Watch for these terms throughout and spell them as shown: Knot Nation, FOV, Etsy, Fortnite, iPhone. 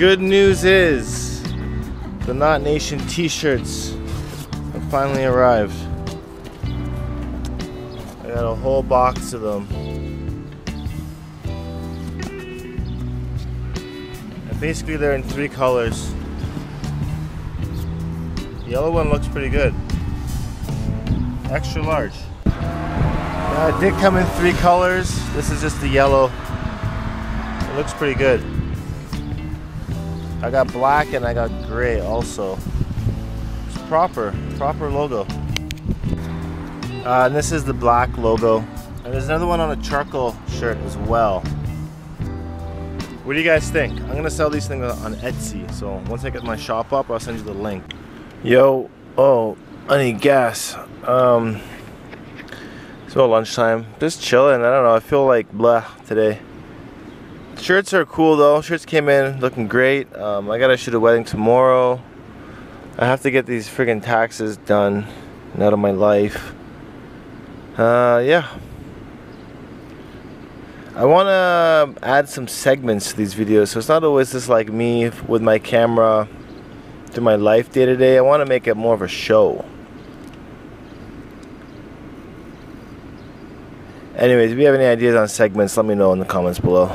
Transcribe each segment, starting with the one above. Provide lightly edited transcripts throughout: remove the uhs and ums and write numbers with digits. good news is the Knot Nation t-shirts have finally arrived. I got a whole box of them. And basically they're in three colors. The yellow one looks pretty good. Extra large. It did come in three colors. This is just the yellow. It looks pretty good. I got black and I got gray also. It's proper logo. And this is the black logo. And there's another one on a charcoal shirt as well. What do you guys think? I'm gonna sell these things on Etsy. So once I get my shop up, I'll send you the link. Yo, oh, I need gas. It's about lunchtime. Just chilling. I don't know. I feel like blah today. Shirts are cool though. Shirts came in looking great. I gotta shoot a wedding tomorrow. I have to get these friggin' taxes done and out of my life. Yeah. I wanna add some segments to these videos, so it's not always just like me with my camera through my life day to day. I want to make it more of a show. Anyways, if you have any ideas on segments, let me know in the comments below.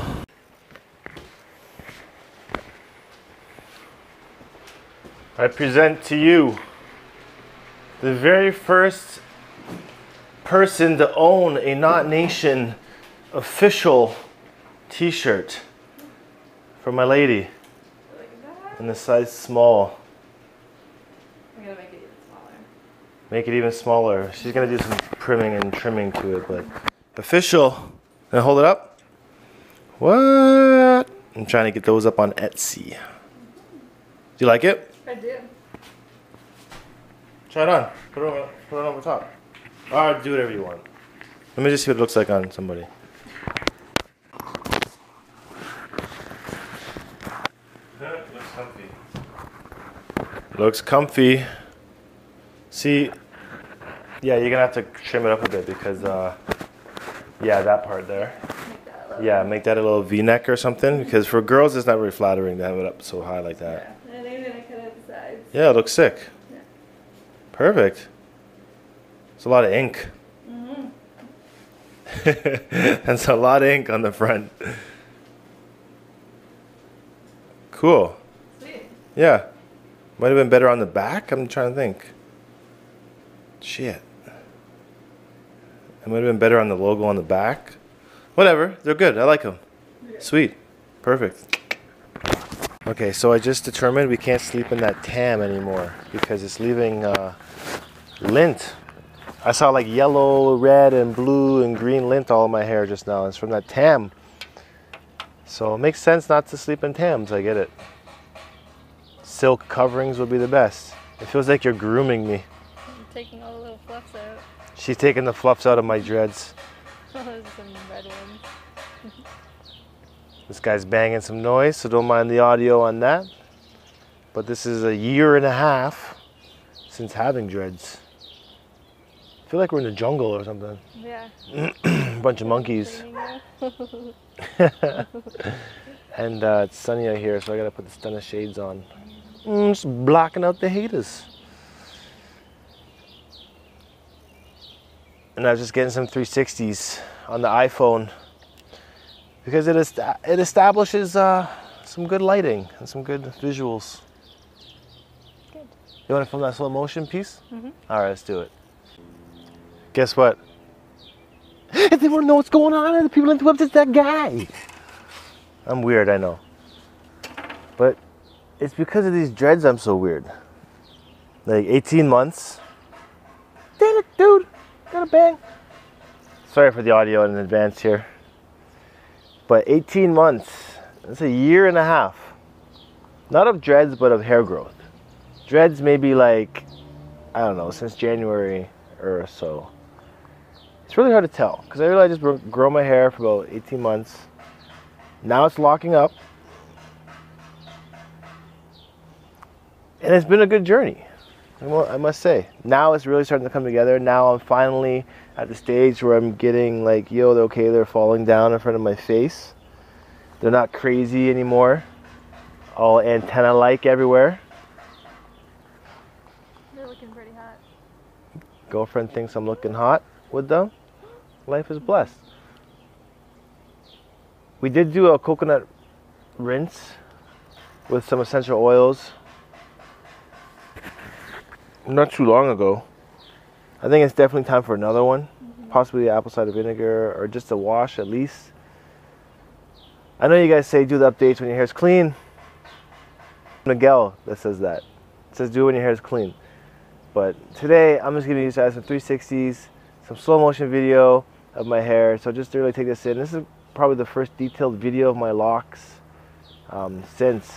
I present to you the very first person to own a Knot Nation official t-shirt for my lady in the size small. I'm gonna make it even smaller. Make it even smaller. She's gonna do some priming and trimming to it, but official. Can I hold it up? What? I'm trying to get those up on Etsy. Do you like it? I do. Try it on. Put it over top. Alright, do whatever you want. Let me just see what it looks like on somebody. Looks comfy. Looks comfy. See, yeah, you're gonna have to trim it up a bit because yeah, that part there. Yeah, make that a little V-neck or something, because for girls it's not very flattering to have it up so high like that. Yeah, and even I cut out the sides. Yeah, it looks sick. Yeah. Perfect. It's a lot of ink. Mm-hmm. That's a lot of ink on the front. Cool. Sweet. Yeah. Might have been better on the back. I'm trying to think. Shit. It might have been better on the logo on the back. Whatever, they're good, I like them. Yeah. Sweet, perfect. Okay, so I just determined we can't sleep in that tam anymore because it's leaving lint. I saw like yellow, red, and blue, and green lint all in my hair just now. It's from that tam. So it makes sense not to sleep in tams, I get it. Silk coverings would be the best. It feels like you're grooming me. I'm taking all the little fluffs out. She's taking the fluffs out of my dreads. Oh, those are some red ones. This guy's banging some noise, so don't mind the audio on that. But this is 1.5 years since having dreads. I feel like we're in the jungle or something. Yeah. Bunch of monkeys. And it's sunny out here, so I gotta put this ton of shades on. Just blocking out the haters. And I was just getting some 360s on the iPhone because it establishes some good lighting and some good visuals. Good. You want to film that slow motion piece? Mm-hmm. All right, let's do it. Guess what? If they want to know what's going on, the people on the web, it's that guy. I'm weird, I know. But it's because of these dreads I'm so weird. Like 18 months. Damn it, dude. Got a bang. Sorry for the audio in advance here. But 18 months, that's 1.5 years. Not of dreads, but of hair growth. Dreads maybe like, I don't know, since January or so. It's really hard to tell because I really I just grow my hair for about 18 months. Now it's locking up. And it's been a good journey. I must say, now it's really starting to come together. Now I'm finally at the stage where I'm getting like, yo, they're okay, they're falling down in front of my face. They're not crazy anymore. all antenna-like everywhere. They're looking pretty hot. Girlfriend thinks I'm looking hot with them. Life is blessed. We did do a coconut rinse with some essential oils not too long ago. I think it's definitely time for another one. Possibly apple cider vinegar or just a wash at least. I know you guys say do the updates when your hair's clean. Miguel that says that. It says do it when your hair's clean. But today I'm just gonna use some 360s, some slow motion video of my hair. So just to really take this in, this is probably the first detailed video of my locks since.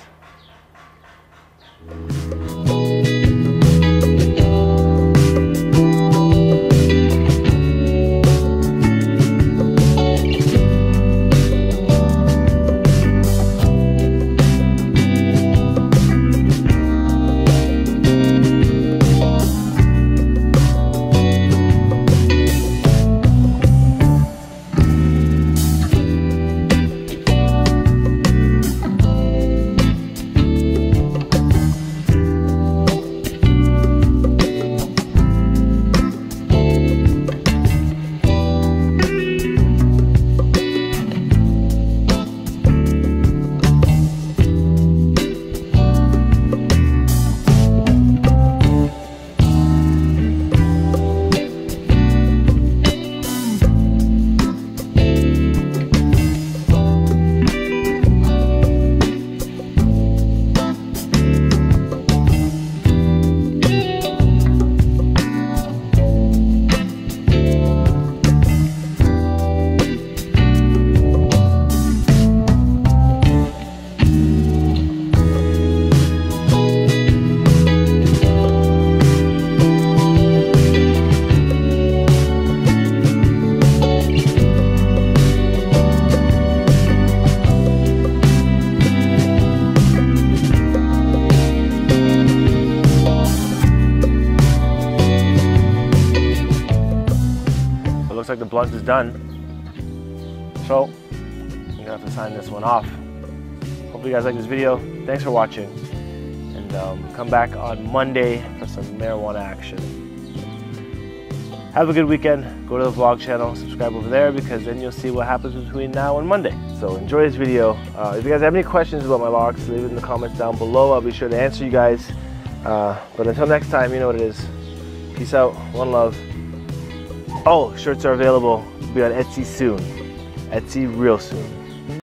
Like the blunt is done, so I'm gonna have to sign this one off. Hopefully you guys like this video. Thanks for watching, and come back on Monday for some marijuana action. Have a good weekend. Go to the vlog channel, subscribe over there, because then you'll see what happens between now and Monday. So enjoy this video. If you guys have any questions about my locks, leave it in the comments down below. I'll be sure to answer you guys, but until next time, you know what it is. Peace out, one love. Oh, shirts are available. We'll be on Etsy soon. Etsy real soon.